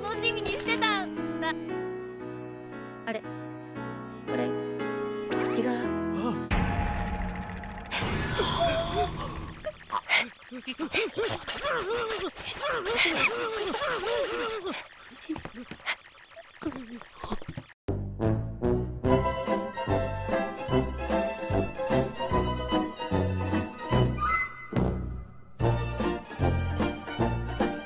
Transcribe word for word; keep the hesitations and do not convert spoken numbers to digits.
楽しみにしてたんだ。あれこれ違う。